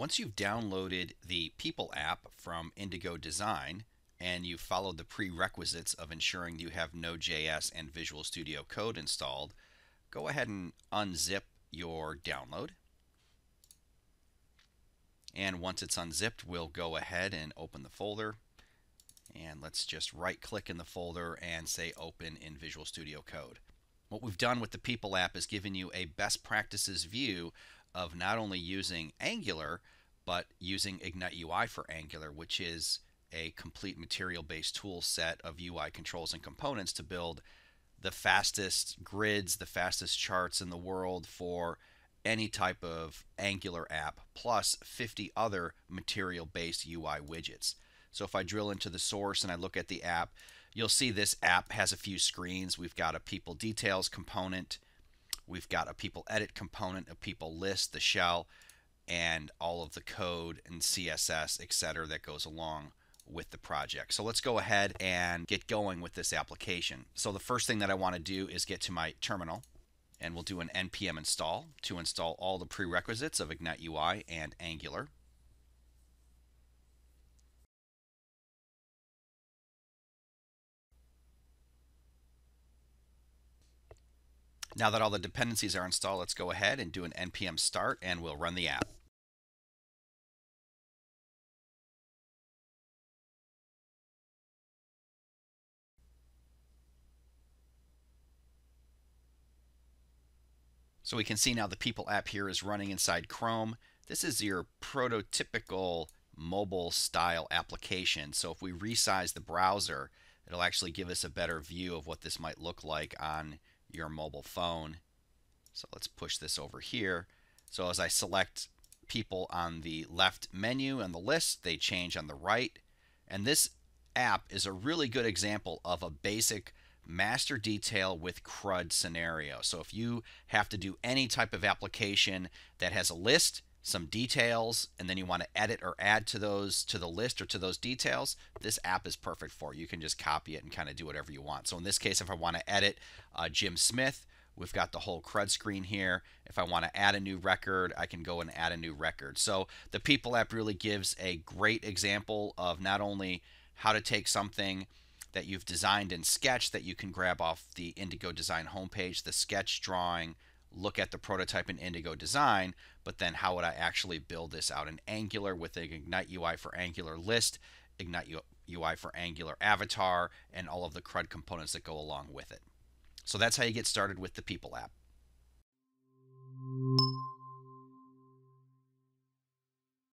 Once you've downloaded the People app from Indigo Design and you've followed the prerequisites of ensuring you have Node.js and Visual Studio Code installed, go ahead and unzip your download. And once it's unzipped, we'll go ahead and open the folder. And let's just right-click in the folder and say Open in Visual Studio Code. What we've done with the People app is given you a best practices view of not only using Angular, but using Ignite UI for Angular, which is a complete material-based tool set of UI controls and components to build the fastest grids, the fastest charts in the world for any type of Angular app, plus 50 other material-based UI widgets. So if I drill into the source and I look at the app, you'll see this app has a few screens. We've got a People Details component. We've got a People Edit component, a People List, the shell, and all of the code and CSS, etc. that goes along with the project. So let's go ahead and get going with this application. So the first thing that I want to do is get to my terminal, and we'll do an NPM install to install all the prerequisites of Ignite UI and Angular. Now that all the dependencies are installed, let's go ahead and do an NPM start, and we'll run the app. So we can see now the People app here is running inside Chrome. This is your prototypical mobile style application. So if we resize the browser, it'll actually give us a better view of what this might look like on your mobile phone. So let's push this over here. So as I select people on the left menu and the list, they change on the right. And this app is a really good example of a basic master detail with CRUD scenario. So if you have to do any type of application that has a list, some details, and then you want to edit or add to those, to the list or to those details, this app is perfect for it. You can just copy it and kind of do whatever you want. So in this case, if I want to edit Jim Smith, we've got the whole CRUD screen here. If I want to add a new record, I can go and add a new record. So the People app really gives a great example of not only how to take something that you've designed in Sketch that you can grab off the Indigo Design homepage, the sketch drawing, look at the prototype in Indigo Design, but then how would I actually build this out in Angular with an Ignite UI for Angular list, Ignite UI for Angular avatar, and all of the CRUD components that go along with it. So that's how you get started with the People app.